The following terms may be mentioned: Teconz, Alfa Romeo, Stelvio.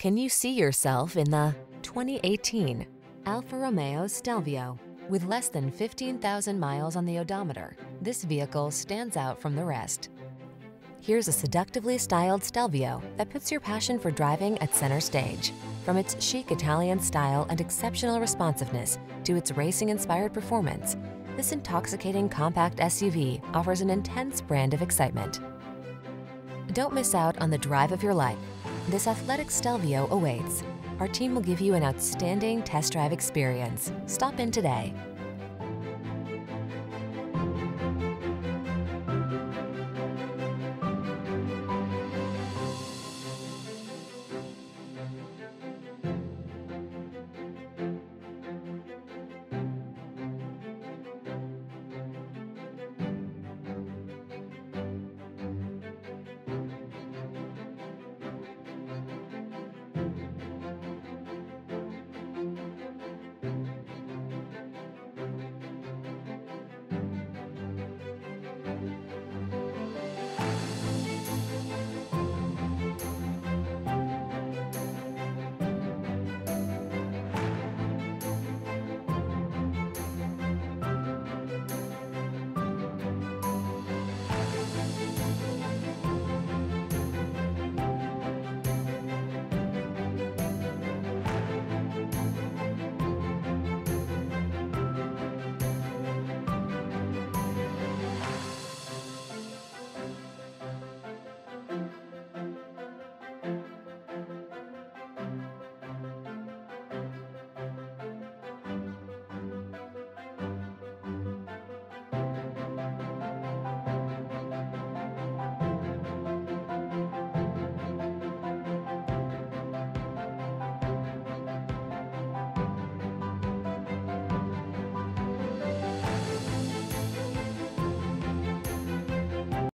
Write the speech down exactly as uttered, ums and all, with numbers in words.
Can you see yourself in the twenty eighteen Alfa Romeo Stelvio? With less than fifteen thousand miles on the odometer, this vehicle stands out from the rest. Here's a seductively styled Stelvio that puts your passion for driving at center stage. From its chic Italian style and exceptional responsiveness to its racing-inspired performance, this intoxicating compact S U V offers an intense brand of excitement. Don't miss out on the drive of your life. This athletic Stelvio awaits. Our team will give you an outstanding test drive experience. Stop in today.